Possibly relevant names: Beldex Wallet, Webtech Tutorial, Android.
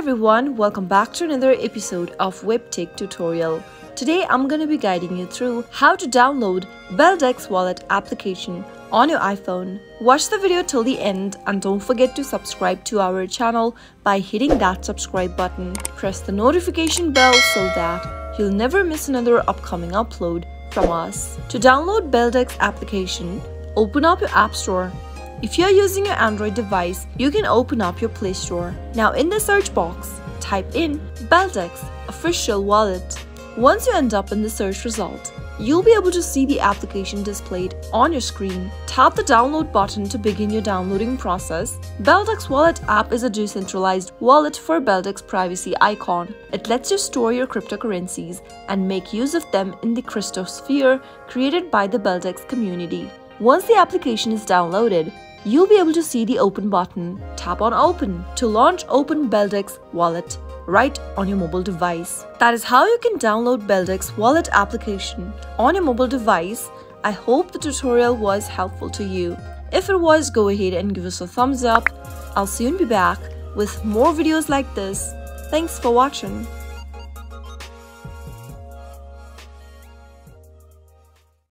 everyone, welcome back to another episode of Webtech Tutorial. Today I'm going to be guiding you through how to download Beldex Wallet application on your iPhone. Watch the video till the end and don't forget to subscribe to our channel by hitting that subscribe button. Press the notification bell so that you'll never miss another upcoming upload from us. To download Beldex application, open up your App Store. If you are using your Android device, you can open up your Play Store. Now in the search box, type in Beldex Official Wallet. Once you end up in the search result, you'll be able to see the application displayed on your screen. Tap the download button to begin your downloading process. Beldex Wallet app is a decentralized wallet for Beldex privacy icon. It lets you store your cryptocurrencies and make use of them in the cryptosphere created by the Beldex community. Once the application is downloaded, you'll be able to see the open button. Tap on open to launch open Beldex Wallet right on your mobile device. That is how you can download Beldex Wallet application on your mobile device. I hope the tutorial was helpful to you. If it was, go ahead and give us a thumbs up. I'll soon be back with more videos like this. Thanks for watching.